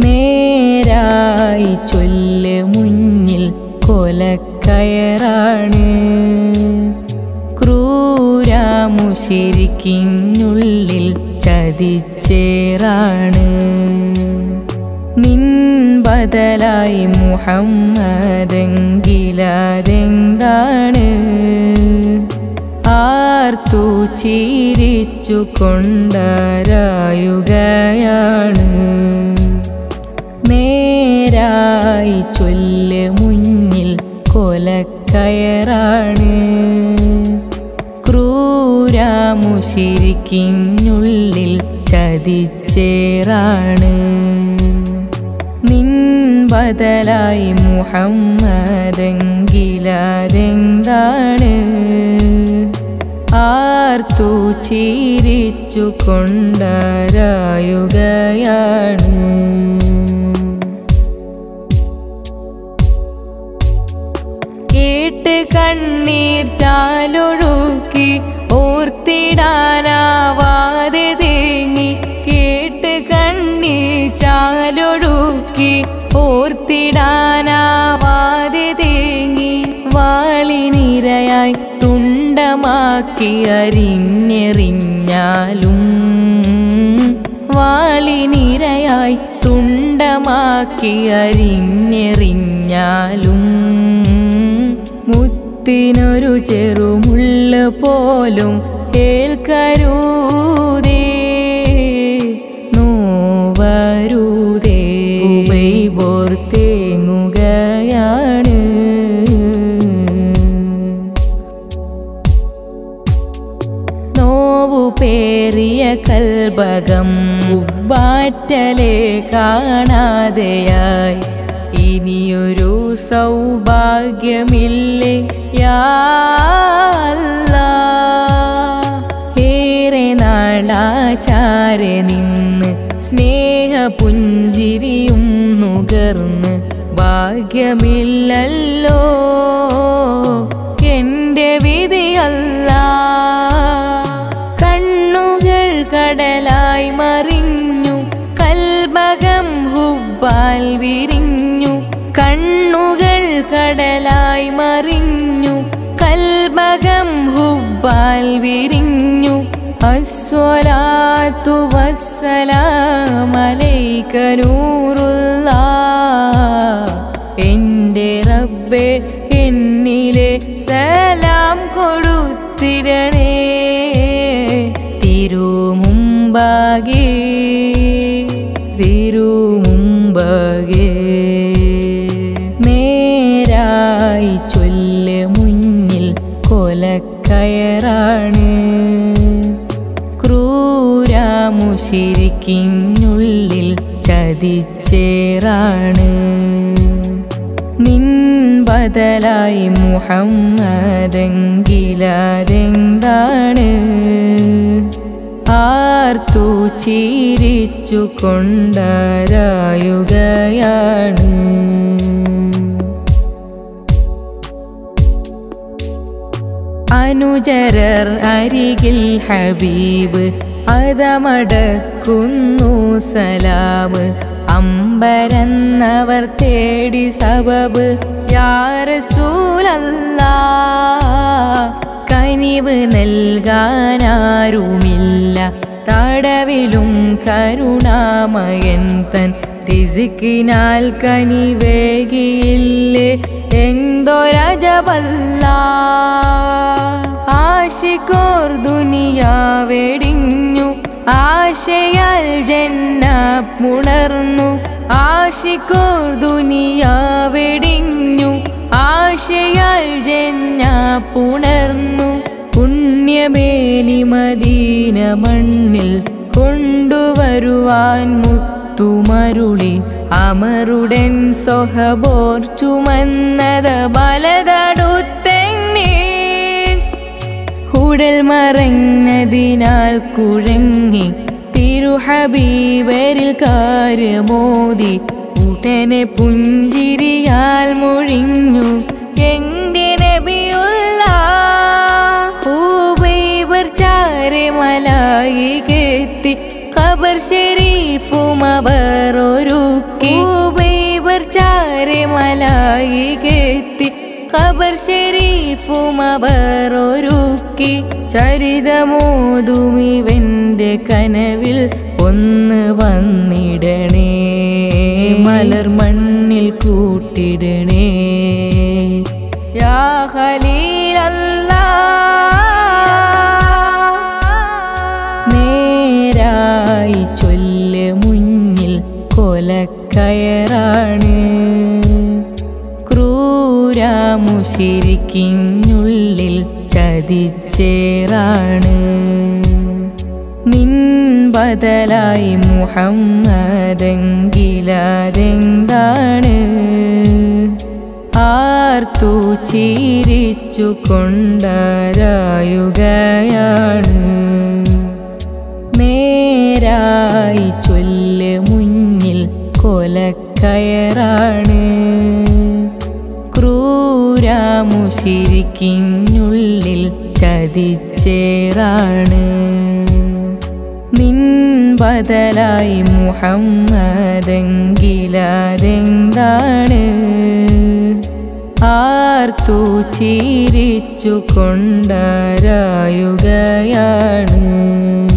നേരായി ചൊല്ല് മുന്നിൽ കൊലക്കയറാണ്. ക്രൂരമുശിരിക്കിനുള്ളിൽ ചതിച്ചേറാണ്. നിൻ ബദലായി മുഹമ്മദെങ്കിലാരെന്താണ്? ആർത്തു ചിരിച്ചു കൊണ്ടരായുകയാണ്. നേരായി ചൊല്ല് മുന്നിൽ കൊലക്കയറാണ്. ക്രൂരമുശിരിക്കിനുള്ളിൽ ചതിച്ചേറാണ്. നിൻ ബദലായി മുഹമ്മദെങ്കിലാരെന്താണ്? ആർത്തു ചിരിച്ചു കൊണ്ടരായുകയാണ്. കേട്ട് കണ്ണീർ ചാലൊഴുക്കി ഓർത്തിടാനാവാതെ തേങ്ങി. കേട്ട് കണ്ണീർ ചാലൊഴുക്കി ഓർത്തിടാനാവാതെ തേങ്ങി. വാളിനിരയായി തുണ്ടമാക്കി അരിഞ്ഞെറിഞ്ഞാലും. വാളിനിരയായി തുണ്ടമാക്കി അരിഞ്ഞെറിഞ്ഞാലും. മുത്തിനൊരു ചെറുമുള്ളു പോലും ഏൽക്കരുതേ, നോവരുതേ. ഖുബൈബോർ തേങ്ങുകയാണ്. നോവു പേറിയ കൽബകം ഉബ്ബാറ്റലെ കാണാതെയായി. ഇനിയൊരു സൗഭാഗ്യമില്ലേ യാ അല്ലാഹ്? ഏറെ നാളാചാരെ നിന്ന് സ്നേഹപുഞ്ചിരിയും നുകർന്ന്. ഭാഗ്യമില്ലല്ലോ എൻ്റെ വിധിയല്ലാഹ്. കണ്ണുകൾ കടലായി മറിഞ്ഞു, കൽബകം ഹുബ്ബാൽ വിരിഞ്ഞു. കണ്ണുകൾ കടലായി മറിഞ്ഞു, കൽബകം ഹുബ്ബാൽ വിരിഞ്ഞു. അസ്സലാത്തു വസ്സലാമു അലൈക നൂറുല്ലാഹ്. എൻ്റെ റബ്ബേ എന്നിലെ സലാം കൊടുത്തിടണേ. തിരുമുമ്പാകെ, തിരുമുമ്പാകെ. നേരായി ചൊല്ല് മുന്നിൽ കൊലക്കയറാണ്. ക്രൂരമുശിരിക്കിനുള്ളിൽ ചതിച്ചേറാണ്. നിൻ ബദലായി മുഹമ്മദെങ്കിലാരെന്താണ്? ആർത്തു ചിരിച്ചു കൊണ്ടരായുകയാണ്. അനുചരർ അരികിൽ ഹബീബ് അതമടക്കുന്നു സലാമ്. അമ്പരന്നവർ തേടി സബബ് യാ റസൂലല്ലാഹ്. കനിവ് നൽകാനാരുമില്ല, തടവിലും കരുണാമയൻ തൻ റിസിക്കിനാൽ കനിവേകിയില്ലേ എന്തൊരജബല്ലാഹ്. ആശിക്കോർ ദുനിയാവെടിഞ്ഞു, ആശയാൽ ജന്നാത്ത് മുണർന്നു. ആശിക്കോർ ദുനിയാവെടിഞ്ഞു, ആശയാൽ ജന്നാത്ത് പുണർന്നു. പുണ്യമേനി മദീന മണ്ണിൽ കൊണ്ടുവരുവാൻ മുത്തുമരുളി. അമറുടൻ സൊഹബോർ ചുമന്നത് ബലതടുത്തെങ്ങി. ഉടൽ മറഞ്ഞതിനാൽ കുഴങ്ങി തിരുഹബീബരിൽ കാര്യമോതി. ഉടനെ പുഞ്ചിരിയാൽ മുഴിഞ്ഞു എൻ്റെ നബിയുല്ലാഹ്. ഖുബൈബർ ചാരെ മലായികയെത്തി. ഖബർ ശരീഫും അവർ ഒരുക്കി. വരെ മലായികയെത്തി ഖബർ ശരീഫുമവരൊരുക്കി ചരിതമോതുമിവന്റെ കനവിൽ ഒന്ന് വന്നിടണേ മലർ മണ്ണിൽ കൂട്ടിടണേ യാ ഖലീൽ അല്ലാഹ് നേരായി ചൊല്ല് മുന്നിൽ കൊലക്കയറാണ് മുശിരിക്കിനുള്ളിൽ ചതിച്ചേറാണ് നിൻ ബദലായി മുഹമ്മദെങ്കിലാരെന്താണ് ആർത്തു ചിരിച്ചു കൊണ്ടാരായുകയാണ് നേരായി ചൊല്ല് മുന്നിൽ കൊലക്കയറാണ് മുശിരിക്കിനുള്ളിൽ ചതിച്ചേറാണ് നിൻ ബദലായി മുഹമ്മദെങ്കിലാരെന്താണ് ആർത്തു ചിരിച്ചു കൊണ്ടാരായുകയാണ്.